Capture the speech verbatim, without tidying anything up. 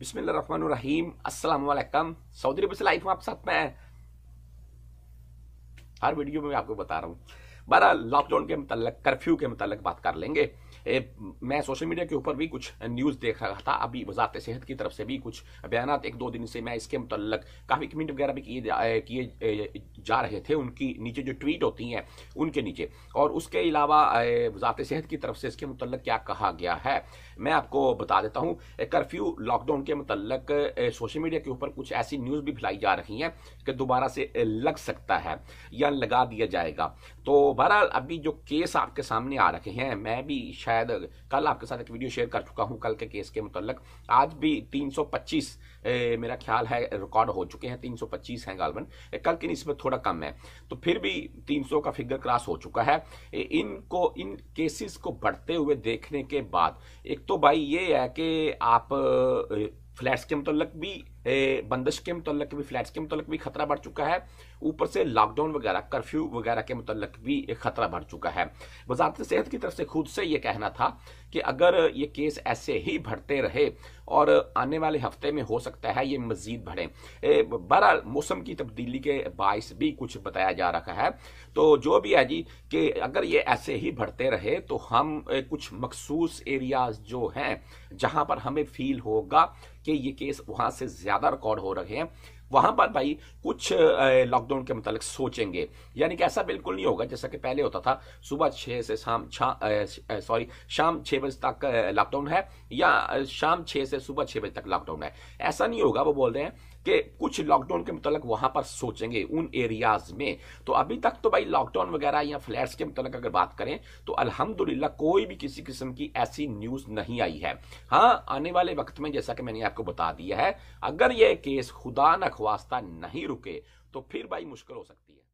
बिस्मिल्लाहिर्रहमानिर्रहीम, अस्सलाम वालेकुम। सऊदी अरब से लाइव हूँ आप साथ में। हर वीडियो में मैं आपको बता रहा हूँ। बहरहाल लॉकडाउन के मतलब कर्फ्यू के मतलब बात कर लेंगे। ए, मैं सोशल मीडिया के ऊपर भी कुछ न्यूज़ देख रहा था। अभी वजारत सेहत की तरफ से भी कुछ बयान एक दो दिन से मैं इसके मतलब काफ़ी कमेंट वगैरह भी किए किए जा रहे थे, उनकी नीचे जो ट्वीट होती हैं उनके नीचे। और उसके अलावा वजारत सेहत की तरफ से इसके मतलब क्या कहा गया है मैं आपको बता देता हूँ। कर्फ्यू लॉकडाउन के मतलब सोशल मीडिया के ऊपर कुछ ऐसी न्यूज़ भी फैलाई जा रही हैं कि दोबारा से लग सकता है या लगा दिया जाएगा। तो बहरहाल अभी जो केस आपके सामने आ रखे हैं, मैं भी शायद कल आपके साथ एक वीडियो शेयर कर चुका हूं कल के केस के मतलब। आज भी तीन सौ पच्चीस ए, मेरा ख्याल है रिकॉर्ड हो चुके हैं, तीन सौ पच्चीस हैं गालबन, कल की निस्बत थोड़ा कम है। तो फिर भी तीन सौ का फिगर क्रॉस हो चुका है। इनको इन केसेस को बढ़ते हुए देखने के बाद एक तो भाई ये है कि आप फ्लैट्स के मतलब भी बंदिश के मतलब भी फ्लैट्स के मतलब भी खतरा बढ़ चुका है, ऊपर से लॉकडाउन वगैरह कर्फ्यू वगैरह के मतलब भी खतरा बढ़ चुका है। वजारत सेहत की तरफ से खुद से ये कहना था कि अगर ये केस ऐसे ही बढ़ते रहे और आने वाले हफ्ते में हो सकता है ये मज़ीद बढ़ें। बहरहाल मौसम की तब्दीली के बायस भी कुछ बताया जा रहा है। तो जो भी है जी कि अगर ये ऐसे ही बढ़ते रहे तो हम कुछ मखसूस एरियाज़ जो हैं जहाँ पर हमें फील होगा कि ये केस वहाँ से ज़्यादा रिकॉर्ड हो रहे हैं, वहाँ पर भाई कुछ लॉकडाउन के मतलब सोचेंगे। यानी कि ऐसा बिल्कुल नहीं होगा जैसा कि पहले होता था, सुबह छः से शाम छः सॉरी शाम छः बजे तक लॉकडाउन है या शाम छः से सुबह छः बजे तक लॉकडाउन है, ऐसा नहीं होगा। वो बोल रहे हैं कि कुछ लॉकडाउन के मतलब वहाँ पर सोचेंगे उन एरियाज़ में। तो अभी तक तो भाई लॉकडाउन वगैरह या फ्लैट्स के मतलब अगर बात करें तो अल्हम्दुलिल्लाह कोई भी किसी किस्म की ऐसी न्यूज़ नहीं आई है। हाँ, आने वाले वक्त में जैसा कि मैंने आपको बता दिया है, अगर ये केस खुदा न वास्ता नहीं रुके तो फिर भाई मुश्किल हो सकती है।